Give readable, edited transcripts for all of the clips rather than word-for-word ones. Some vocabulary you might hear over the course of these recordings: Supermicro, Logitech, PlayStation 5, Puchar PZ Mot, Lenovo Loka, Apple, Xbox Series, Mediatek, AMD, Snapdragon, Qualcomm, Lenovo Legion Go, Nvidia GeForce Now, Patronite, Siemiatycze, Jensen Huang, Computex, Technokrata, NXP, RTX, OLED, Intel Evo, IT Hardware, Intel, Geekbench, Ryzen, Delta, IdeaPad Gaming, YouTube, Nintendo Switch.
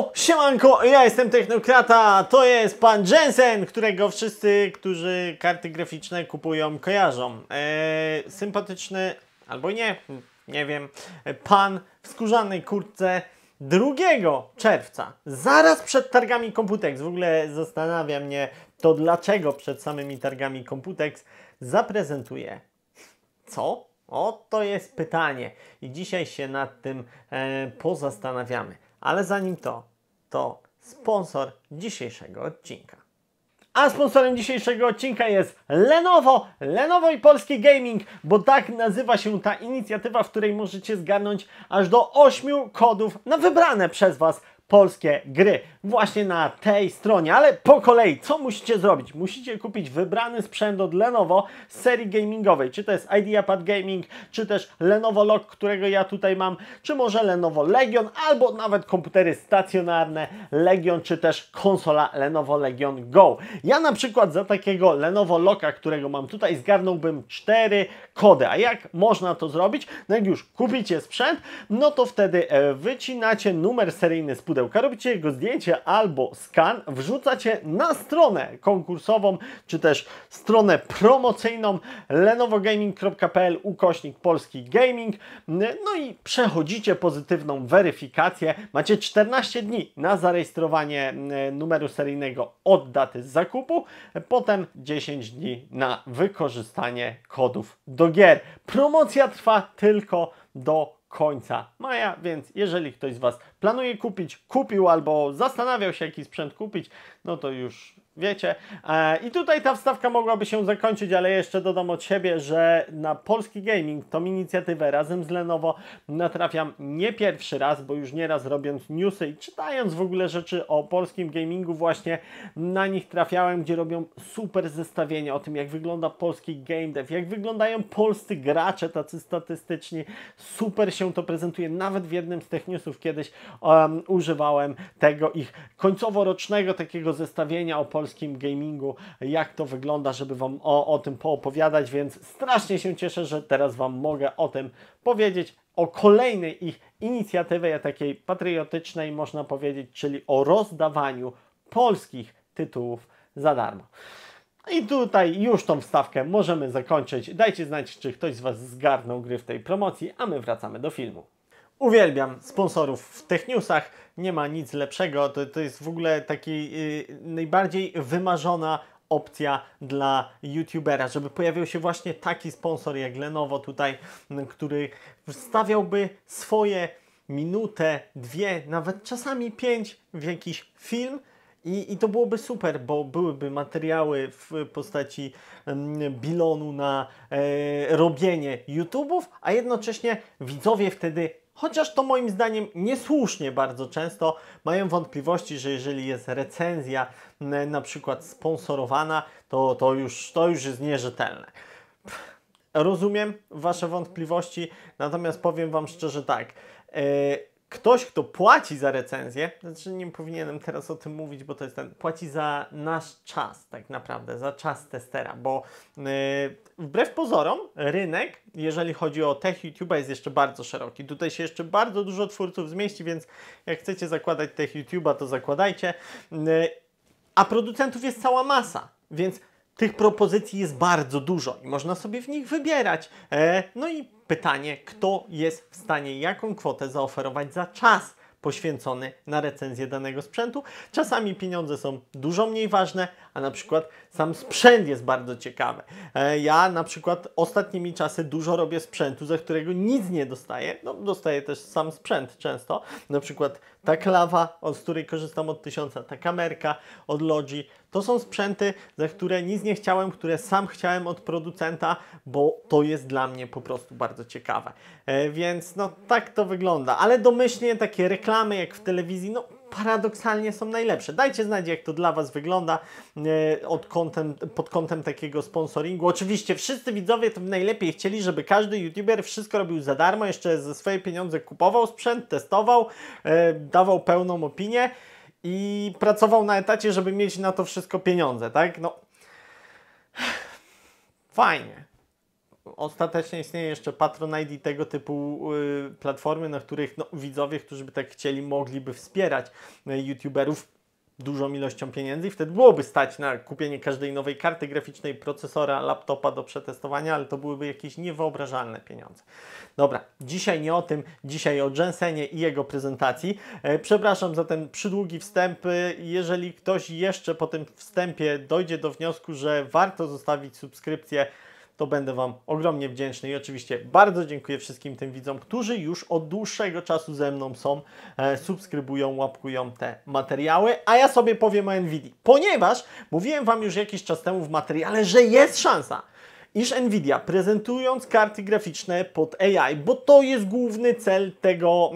Yo, siemanko, ja jestem Technokrata, to jest pan Jensen, którego wszyscy, którzy karty graficzne kupują, kojarzą. Sympatyczny, albo nie, nie wiem, pan w skórzanej kurtce 2 czerwca, zaraz przed targami Computex. W ogóle zastanawia mnie to, dlaczego przed samymi targami Computex zaprezentuje. Co? O, to jest pytanie i dzisiaj się nad tym pozastanawiamy. Ale zanim to sponsor dzisiejszego odcinka. A sponsorem dzisiejszego odcinka jest Lenovo i Polski Gaming, bo tak nazywa się ta inicjatywa, w której możecie zgarnąć aż do 8 kodów na wybrane przez Was polskie gry. Właśnie na tej stronie, ale po kolei, co musicie zrobić? Musicie kupić wybrany sprzęt od Lenovo z serii gamingowej, czy to jest IdeaPad Gaming, czy też Lenovo Loka, którego ja tutaj mam, czy może Lenovo Legion, albo nawet komputery stacjonarne Legion, czy też konsola Lenovo Legion Go. Ja na przykład za takiego Lenovo Loka, którego mam tutaj, zgarnąłbym 4 kody. A jak można to zrobić? No jak już kupicie sprzęt, no to wtedy wycinacie numer seryjny z pudełka, robicie jego zdjęcie albo skan, wrzucacie na stronę konkursową, czy też stronę promocyjną lenovogaming.pl/polskigaming, no i przechodzicie pozytywną weryfikację. Macie 14 dni na zarejestrowanie numeru seryjnego od daty zakupu, potem 10 dni na wykorzystanie kodów do gier. Promocja trwa tylko do końca maja, więc jeżeli ktoś z Was planuje kupić, kupił albo zastanawiał się, jaki sprzęt kupić, no to już wiecie. I tutaj ta wstawka mogłaby się zakończyć, ale jeszcze dodam od siebie, że na Polski Gaming tą inicjatywę razem z Lenovo natrafiam nie pierwszy raz, bo już nieraz robiąc newsy i czytając w ogóle rzeczy o polskim gamingu, właśnie na nich trafiałem, gdzie robią super zestawienia o tym, jak wygląda polski game dev, jak wyglądają polscy gracze tacy statystyczni. Super się to prezentuje. Nawet w jednym z tych newsów kiedyś używałem tego ich końcoworocznego takiego zestawienia o polskim gamingu, jak to wygląda, żeby Wam o tym poopowiadać, więc strasznie się cieszę, że teraz Wam mogę o tym powiedzieć, o kolejnej ich inicjatywie takiej patriotycznej, można powiedzieć, czyli o rozdawaniu polskich tytułów za darmo. I tutaj już tą wstawkę możemy zakończyć. Dajcie znać, czy ktoś z Was zgarnął gry w tej promocji, a my wracamy do filmu. Uwielbiam sponsorów w tech newsach, nie ma nic lepszego, to jest w ogóle taka najbardziej wymarzona opcja dla youtubera, żeby pojawił się właśnie taki sponsor jak Lenovo tutaj, który wstawiałby swoje minutę, dwie, nawet czasami 5 w jakiś film. I to byłoby super, bo byłyby materiały w postaci bilonu na robienie YouTube'ów, a jednocześnie widzowie wtedy, chociaż to moim zdaniem niesłusznie bardzo często, mają wątpliwości, że jeżeli jest recenzja na przykład sponsorowana, to już jest nierzetelne. Rozumiem Wasze wątpliwości, natomiast powiem Wam szczerze tak. Ktoś, kto płaci za recenzję, znaczy nie powinienem teraz o tym mówić, bo to jest ten, płaci za nasz czas tak naprawdę, za czas testera, bo wbrew pozorom rynek, jeżeli chodzi o tech YouTube'a, jest jeszcze bardzo szeroki. Tutaj się jeszcze bardzo dużo twórców zmieści, więc jak chcecie zakładać tech YouTube'a, to zakładajcie. A producentów jest cała masa, więc tych propozycji jest bardzo dużo i można sobie w nich wybierać. No i pytanie, kto jest w stanie jaką kwotę zaoferować za czas poświęcony na recenzję danego sprzętu. Czasami pieniądze są dużo mniej ważne, a na przykład sam sprzęt jest bardzo ciekawy. Ja na przykład ostatnimi czasy dużo robię sprzętu, za którego nic nie dostaję. No, dostaję też sam sprzęt często. Na przykład ta klawa, z której korzystam od 1000, ta kamerka od Logi. To są sprzęty, za które nic nie chciałem, które sam chciałem od producenta, bo to jest dla mnie po prostu bardzo ciekawe. Więc no tak to wygląda. Ale domyślnie takie reklamy jak w telewizji, no paradoksalnie są najlepsze. Dajcie znać, jak to dla Was wygląda pod kątem takiego sponsoringu. Oczywiście wszyscy widzowie to najlepiej chcieli, żeby każdy youtuber wszystko robił za darmo, jeszcze ze swoje pieniądze kupował sprzęt, testował, dawał pełną opinię i pracował na etacie, żeby mieć na to wszystko pieniądze, tak? No, fajnie. ostatecznie istnieje jeszcze Patronite i tego typu platformy, na których widzowie, którzy by tak chcieli, mogliby wspierać youtuberów dużą ilością pieniędzy i wtedy byłoby stać na kupienie każdej nowej karty graficznej, procesora, laptopa do przetestowania, ale to byłyby jakieś niewyobrażalne pieniądze. Dobra, dzisiaj nie o tym, dzisiaj o Jensenie i jego prezentacji. Przepraszam za ten przydługi wstęp. Jeżeli ktoś jeszcze po tym wstępie dojdzie do wniosku, że warto zostawić subskrypcję, to będę Wam ogromnie wdzięczny i oczywiście bardzo dziękuję wszystkim tym widzom, którzy już od dłuższego czasu ze mną są, subskrybują, łapkują te materiały, a ja sobie powiem o Nvidii, ponieważ mówiłem Wam już jakiś czas temu w materiale, że jest szansa, iż Nvidia, prezentując karty graficzne pod AI, bo to jest główny cel tego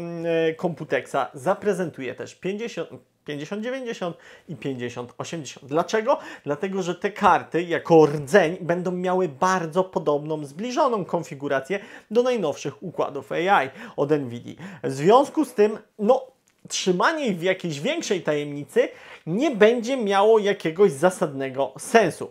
Computexa, zaprezentuje też 5090 i 5080. Dlaczego? Dlatego, że te karty jako rdzeń będą miały bardzo podobną, zbliżoną konfigurację do najnowszych układów AI od Nvidii. W związku z tym, trzymanie ich w jakiejś większej tajemnicy nie będzie miało jakiegoś zasadnego sensu.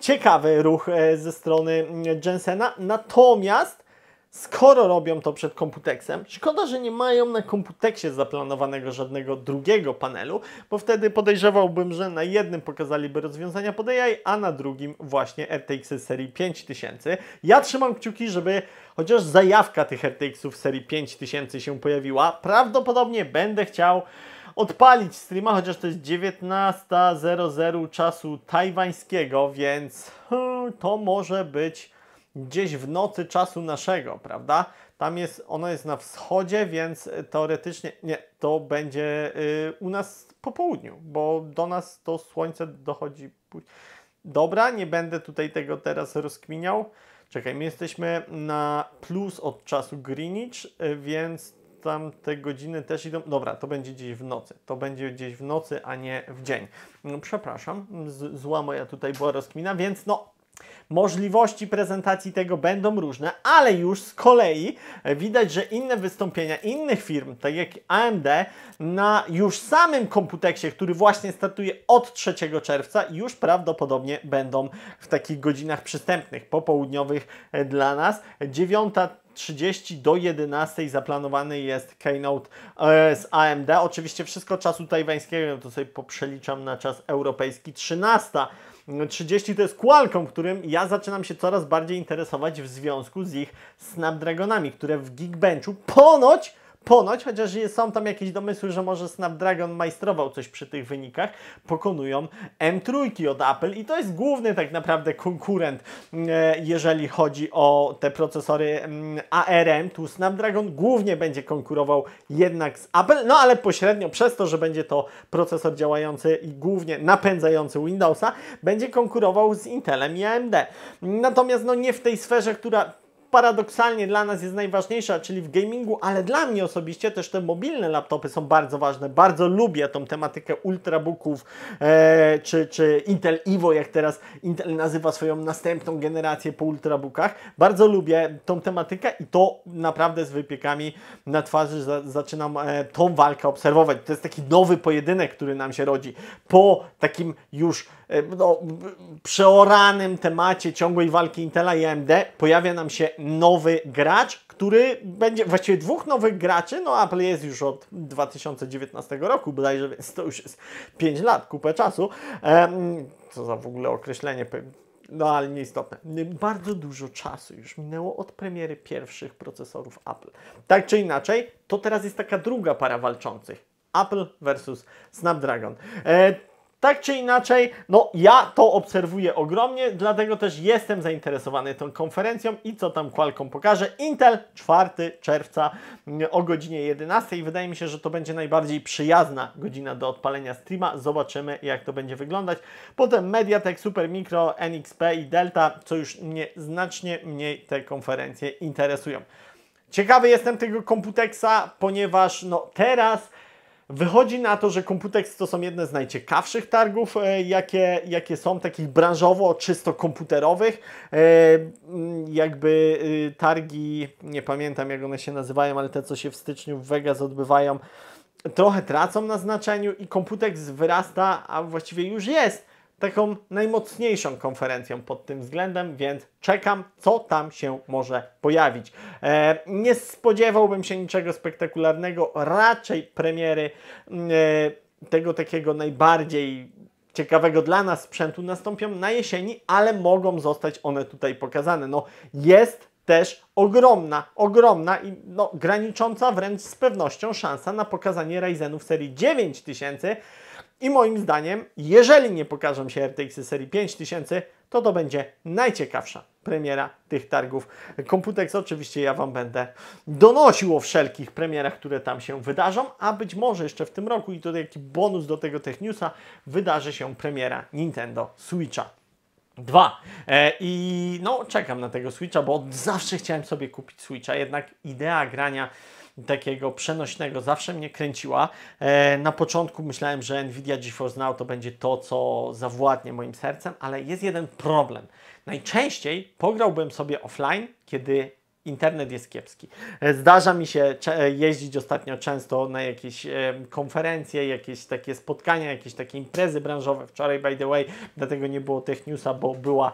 Ciekawy ruch ze strony Jensena, natomiast skoro robią to przed Computexem, szkoda, że nie mają na Computexie zaplanowanego żadnego drugiego panelu, bo wtedy podejrzewałbym, że na jednym pokazaliby rozwiązania pod AI, a na drugim właśnie RTX serii 5000. Ja trzymam kciuki, żeby chociaż zajawka tych RTX-ów serii 5000 się pojawiła. Prawdopodobnie będę chciał odpalić streama, chociaż to jest 19:00 czasu tajwańskiego, więc to może być gdzieś w nocy czasu naszego, prawda? Tam jest, ono jest na wschodzie, więc teoretycznie nie, to będzie u nas po południu, bo do nas to słońce dochodzi. Dobra, nie będę tutaj tego teraz rozkminiał. Czekaj, my jesteśmy na plus od czasu Greenwich, więc tam te godziny też idą. Dobra, to będzie gdzieś w nocy. To będzie gdzieś w nocy, a nie w dzień. Przepraszam, zła moja tutaj była rozkmina, więc możliwości prezentacji tego będą różne, ale już z kolei widać, że inne wystąpienia innych firm, tak jak AMD, na już samym Computexie, który właśnie startuje od 3 czerwca, już prawdopodobnie będą w takich godzinach przystępnych, popołudniowych dla nas. 9:30 do 11:00 zaplanowany jest keynote z AMD. Oczywiście wszystko czasu tajwańskiego, to sobie poprzeliczam na czas europejski. 13:30 to jest Qualcomm, którym ja zaczynam się coraz bardziej interesować w związku z ich Snapdragonami, które w Geekbenchu ponoć, chociaż są tam jakieś domysły, że może Snapdragon majstrował coś przy tych wynikach, pokonują M3 od Apple i to jest główny tak naprawdę konkurent, jeżeli chodzi o te procesory ARM. Tu Snapdragon głównie będzie konkurował jednak z Apple, ale pośrednio przez to, że będzie to procesor działający i głównie napędzający Windowsa, będzie konkurował z Intelem i AMD. Natomiast nie w tej sferze, która paradoksalnie dla nas jest najważniejsza, czyli w gamingu, ale dla mnie osobiście też te mobilne laptopy są bardzo ważne. Bardzo lubię tą tematykę ultrabooków czy Intel Evo, jak teraz Intel nazywa swoją następną generację po ultrabookach. Bardzo lubię tą tematykę i to naprawdę z wypiekami na twarzy zaczynam tą walkę obserwować. To jest taki nowy pojedynek, który nam się rodzi po takim już przeoranym temacie ciągłej walki Intela i AMD. Pojawia nam się nowy gracz, który będzie, właściwie dwóch nowych graczy, Apple jest już od 2019 roku bodajże, więc to już jest 5 lat, kupę czasu. Co za w ogóle określenie, ale nieistotne. Bardzo dużo czasu już minęło od premiery pierwszych procesorów Apple. Tak czy inaczej, to teraz jest taka druga para walczących. Apple versus Snapdragon. Tak czy inaczej, ja to obserwuję ogromnie, dlatego też jestem zainteresowany tą konferencją i co tam Qualcomm pokaże. Intel 4 czerwca o godzinie 11:00. Wydaje mi się, że to będzie najbardziej przyjazna godzina do odpalenia streama. Zobaczymy, jak to będzie wyglądać. Potem Mediatek, Supermicro, NXP i Delta, co już mnie znacznie mniej te konferencje interesują. Ciekawy jestem tego Computexa, ponieważ teraz wychodzi na to, że Computex to są jedne z najciekawszych targów, jakie są, takich branżowo, czysto komputerowych. Targi, nie pamiętam jak one się nazywają, ale te, co się w styczniu w Vegas odbywają, trochę tracą na znaczeniu i Computex wyrasta, a właściwie już jest taką najmocniejszą konferencją pod tym względem, więc czekam, co tam się może pojawić. Nie spodziewałbym się niczego spektakularnego, raczej premiery tego takiego najbardziej ciekawego dla nas sprzętu nastąpią na jesieni, ale mogą zostać one tutaj pokazane. No, jest też ogromna i no, granicząca wręcz z pewnością szansa na pokazanie Ryzenów serii 9000 i moim zdaniem, jeżeli nie pokażą się RTX-y serii 5000, to będzie najciekawsza premiera tych targów. Computex, oczywiście ja Wam będę donosił o wszelkich premierach, które tam się wydarzą, a być może jeszcze w tym roku, i to taki bonus do tego Tech Newsa, wydarzy się premiera Nintendo Switcha 2. I no, czekam na tego Switcha, bo od zawsze chciałem sobie kupić Switcha, jednak idea grania takiego przenośnego zawsze mnie kręciła. Na początku myślałem, że Nvidia GeForce Now to będzie to, co zawładnie moim sercem, ale jest jeden problem. Najczęściej pograłbym sobie offline, kiedy internet jest kiepski. Zdarza mi się jeździć ostatnio często na jakieś konferencje, jakieś takie spotkania, jakieś takie imprezy branżowe. Wczoraj, by the way, dlatego nie było Tech Newsa, bo była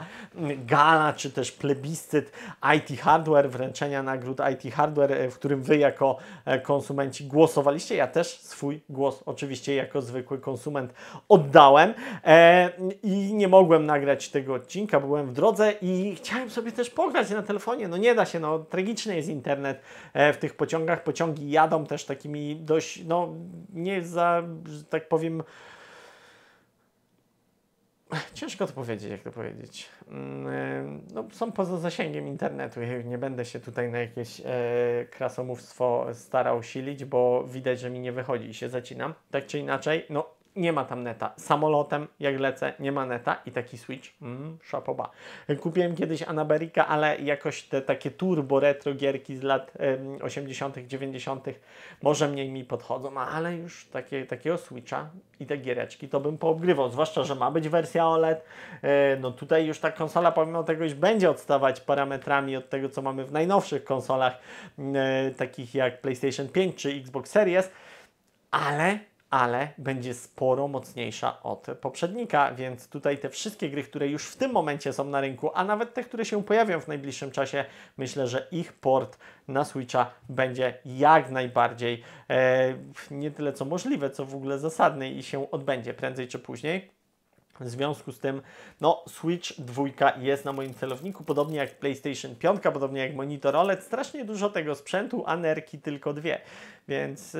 gala, czy też plebiscyt IT Hardware, wręczenia nagród IT Hardware, w którym Wy jako konsumenci głosowaliście. Ja też swój głos oczywiście jako zwykły konsument oddałem i nie mogłem nagrać tego odcinka, byłem w drodze i chciałem sobie też pograć na telefonie. No nie da się, no tragiczny jest internet w tych pociągach. Pociągi jadą też takimi dość, no nie za, że tak powiem, ciężko to powiedzieć, jak to powiedzieć. No, są poza zasięgiem internetu. Ja nie będę się tutaj na jakieś krasomówstwo starał silić, bo widać, że mi nie wychodzi i się zacinam. Tak czy inaczej, no nie ma tam neta. Samolotem, jak lecę, nie ma neta i taki Switch, szapoba. Kupiłem kiedyś Anaberika, ale jakoś te takie turbo retro gierki z lat 80., 90. może mniej mi podchodzą, ale już takiego Switcha i te giereczki to bym poobgrywał, zwłaszcza że ma być wersja OLED. No tutaj już ta konsola, pomimo tego, iż będzie odstawać parametrami od tego, co mamy w najnowszych konsolach, takich jak PlayStation 5 czy Xbox Series, ale będzie sporo mocniejsza od poprzednika, więc tutaj te wszystkie gry, które już w tym momencie są na rynku, a nawet te, które się pojawią w najbliższym czasie, myślę, że ich port na Switcha będzie jak najbardziej nie tyle co możliwe, co w ogóle zasadne i się odbędzie prędzej czy później. W związku z tym, no, Switch 2 jest na moim celowniku, podobnie jak PlayStation 5, podobnie jak monitor OLED, strasznie dużo tego sprzętu, a nerki tylko dwie, więc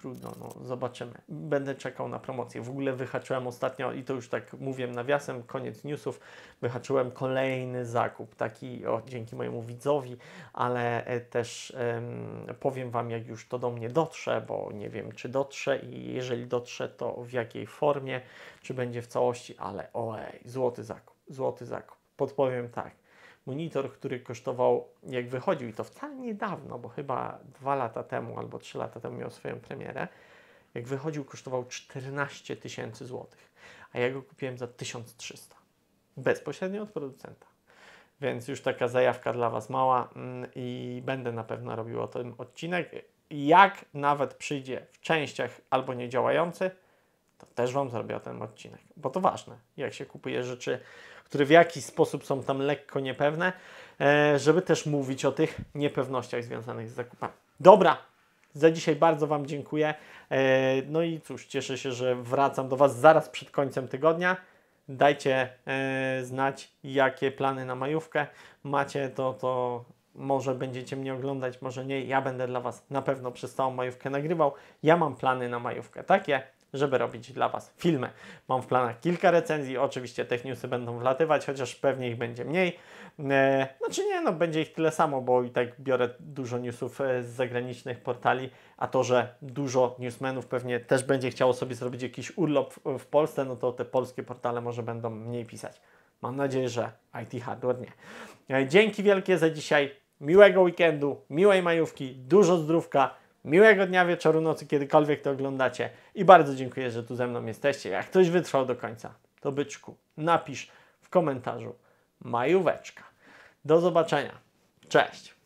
trudno, no zobaczymy. Będę czekał na promocję. W ogóle wyhaczyłem ostatnio, i to już tak mówię nawiasem, koniec newsów, wyhaczyłem kolejny zakup, taki dzięki mojemu widzowi, ale też powiem Wam, jak już to do mnie dotrze, bo nie wiem, czy dotrze i jeżeli dotrze, to w jakiej formie, czy będzie w całości, ale ojej, złoty zakup. Podpowiem tak. Monitor, który kosztował, jak wychodził, i to wcale niedawno, bo chyba 2 lata temu albo 3 lata temu miał swoją premierę, jak wychodził, kosztował 14 000 złotych, a ja go kupiłem za 1300 bezpośrednio od producenta. Więc już taka zajawka dla Was mała i będę na pewno robił o tym odcinek. Jak nawet przyjdzie w częściach albo niedziałający, to też Wam zrobię o ten odcinek, bo to ważne, jak się kupuje rzeczy, które w jakiś sposób są tam lekko niepewne, żeby też mówić o tych niepewnościach związanych z zakupami. Dobra, za dzisiaj bardzo Wam dziękuję. No i cóż, cieszę się, że wracam do Was zaraz przed końcem tygodnia. Dajcie znać, jakie plany na majówkę macie, to może będziecie mnie oglądać, może nie. Ja będę dla Was na pewno przez całą majówkę nagrywał. Ja mam plany na majówkę takie, żeby robić dla Was filmy. Mam w planach kilka recenzji, oczywiście Tech Newsy będą wlatywać, chociaż pewnie ich będzie mniej. Znaczy nie, no będzie ich tyle samo, bo i tak biorę dużo newsów z zagranicznych portali, a to, że dużo newsmenów pewnie też będzie chciało sobie zrobić jakiś urlop w Polsce, no to te polskie portale może będą mniej pisać. Mam nadzieję, że IT Hardware nie. Dzięki wielkie za dzisiaj, miłego weekendu, miłej majówki, dużo zdrówka, miłego dnia, wieczoru, nocy, kiedykolwiek to oglądacie i bardzo dziękuję, że tu ze mną jesteście. Jak ktoś wytrwał do końca, to byczku, napisz w komentarzu majóweczka. Do zobaczenia. Cześć!